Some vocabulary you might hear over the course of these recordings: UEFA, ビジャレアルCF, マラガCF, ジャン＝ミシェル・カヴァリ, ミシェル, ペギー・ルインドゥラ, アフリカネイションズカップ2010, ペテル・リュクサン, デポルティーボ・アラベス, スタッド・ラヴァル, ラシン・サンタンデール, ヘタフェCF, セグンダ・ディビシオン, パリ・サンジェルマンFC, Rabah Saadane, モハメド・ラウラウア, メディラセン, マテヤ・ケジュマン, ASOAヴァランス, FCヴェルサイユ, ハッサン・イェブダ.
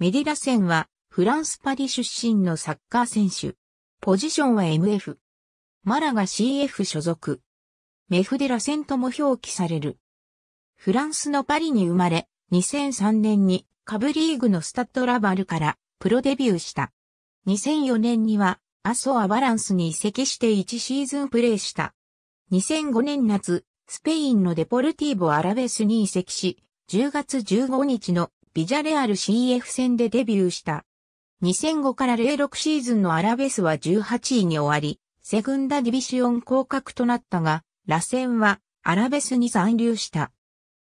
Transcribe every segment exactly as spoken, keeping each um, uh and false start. メディラセンはフランスパリ出身のサッカー選手。ポジションは エムエフ。マラガ シーエフ 所属。メフデラセンとも表記される。フランスのパリに生まれ、にせんさんねんに下部リーグのスタッド・ラバルからプロデビューした。にせんよねんにはアソ・アバランスに移籍していちシーズンプレーした。にせんごねん夏、スペインのデポルティーボ・アラベスに移籍し、じゅうがつじゅうごにちのビジャレアル シーエフ 戦でデビューした。にせんごからゼロろくシーズンのアラベスはじゅうはちいに終わり、セグンダ・ディビシオン降格となったが、ラセンはアラベスに残留した。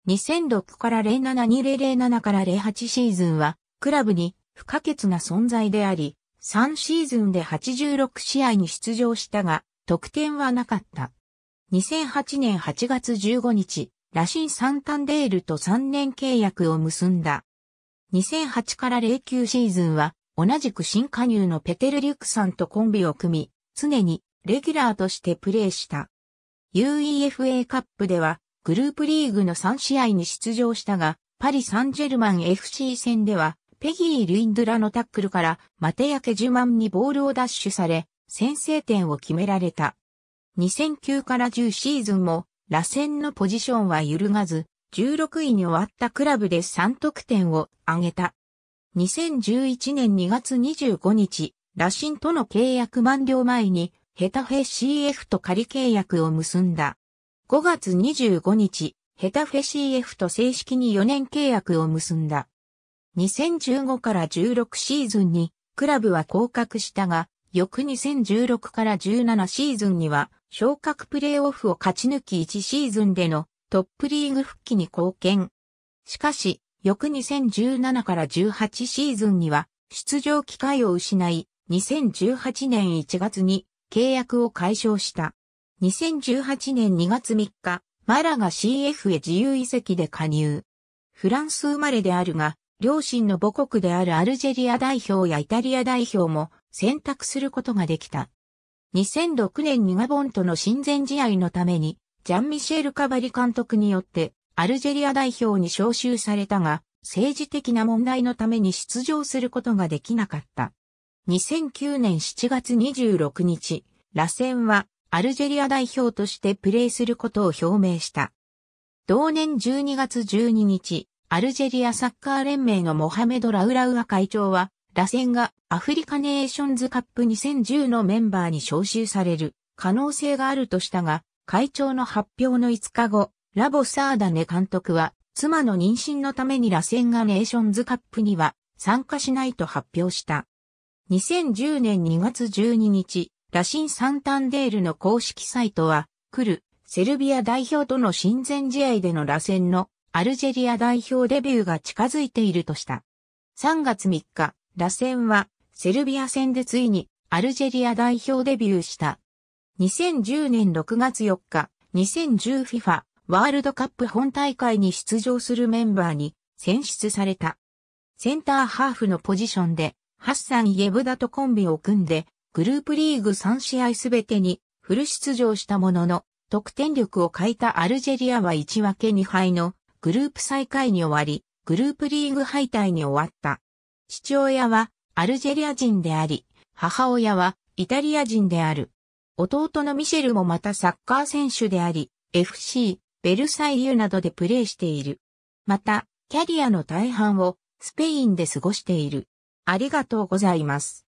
にせんろくからゼロなな にせんななからゼロはちシーズンは、クラブに不可欠な存在であり、さんシーズンではちじゅうろく試合に出場したが、得点はなかった。にせんはちねんはちがつじゅうごにち、ラシン・サンタンデールとさんねん契約を結んだ。にせんはちからゼロきゅうシーズンは、同じく新加入のペテル・リュクさんとコンビを組み、常にレギュラーとしてプレーした。UEFA カップではグループリーグのさん試合に出場したが、パリ・サンジェルマン エフシー 戦では、ペギー・ルインドゥラのタックルからマテヤ・ケジュマンにボールを奪取され、先制点を決められた。にせんきゅうからじゅうシーズンも、ラセンのポジションは揺るがず、じゅうろくいに終わったクラブでさん得点を挙げた。にせんじゅういちねんにがつにじゅうごにち、ラシンとの契約満了前に、ヘタフェ シーエフ と仮契約を結んだ。ごがつにじゅうごにち、ヘタフェ シーエフ と正式によねん契約を結んだ。にせんじゅうごからじゅうろくシーズンに、クラブは降格したが、翌にせんじゅうろくからじゅうななシーズンには、昇格プレーオフを勝ち抜きいちシーズンでのトップリーグ復帰に貢献。しかし、翌にせんじゅうななからじゅうはちシーズンには出場機会を失い、にせんじゅうはちねんいちがつに契約を解消した。にせんじゅうはちねんにがつみっか、マラガ シーエフ へ自由移籍で加入。フランス生まれであるが、両親の母国であるアルジェリア代表やイタリア代表も選択することができた。にせんろくねんにガボンとの親善試合のために、ジャン・ミシェル・カバリ監督によって、アルジェリア代表に招集されたが、政治的な問題のために出場することができなかった。にせんきゅうねんしちがつにじゅうろくにち、ラセンはアルジェリア代表としてプレーすることを表明した。同年じゅうにがつじゅうににち、アルジェリアサッカー連盟のモハメド・ラウラウア会長は、ラセンがアフリカネーションズカップにせんじゅうのメンバーに招集される可能性があるとしたが、会長の発表のいつかご、Rabah Saadane監督は、妻の妊娠のためにラセンがネーションズカップには参加しないと発表した。にせんじゅうねんにがつじゅうににち、ラシン・サンタンデールの公式サイトは、クル、セルビア代表との親善試合でのラセンのアルジェリア代表デビューが近づいているとした。さんがつみっか、ラセンはセルビア戦でついにアルジェリア代表デビューした。にせんじゅうねんろくがつよっか、にせんじゅう フィファ。ワールドカップ本大会に出場するメンバーに選出された。センターハーフのポジションでハッサン・イェブダとコンビを組んでグループリーグさん試合すべてにフル出場したものの得点力を欠いたアルジェリアはいちぶけにはいのグループ最下位に終わりグループリーグ敗退に終わった。父親はアルジェリア人であり母親はイタリア人である。弟のミシェルもまたサッカー選手であり エフシーベルサイユなどでプレーしている。また、キャリアの大半をスペインで過ごしている。ありがとうございます。